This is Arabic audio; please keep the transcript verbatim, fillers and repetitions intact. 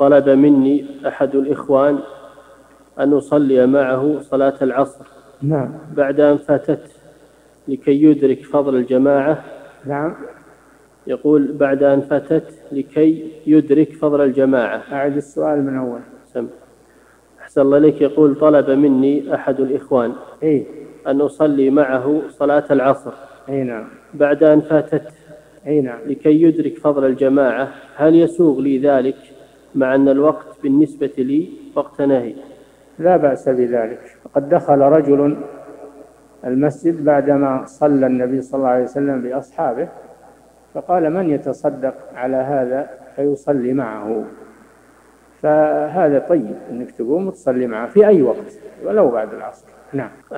طلب مني أحد الإخوان أن أصلي معه صلاة العصر نعم بعد أن فاتت لكي يدرك فضل الجماعة نعم يقول بعد أن فاتت لكي يدرك فضل الجماعة. أعد السؤال من أول. سمع. أحسن الله لك. يقول طلب مني أحد الإخوان إيه؟ أن أصلي معه صلاة العصر إيه نعم بعد أن فاتت إيه نعم لكي يدرك فضل الجماعة، هل يسوغ لي ذلك مع أن الوقت بالنسبة لي وقت نهي؟ لا بأس بذلك. قد دخل رجل المسجد بعدما صلى النبي صلى الله عليه وسلم بأصحابه فقال من يتصدق على هذا فيصلي معه، فهذا طيب أنك تقوم وتصلي معه في أي وقت ولو بعد العصر. نعم.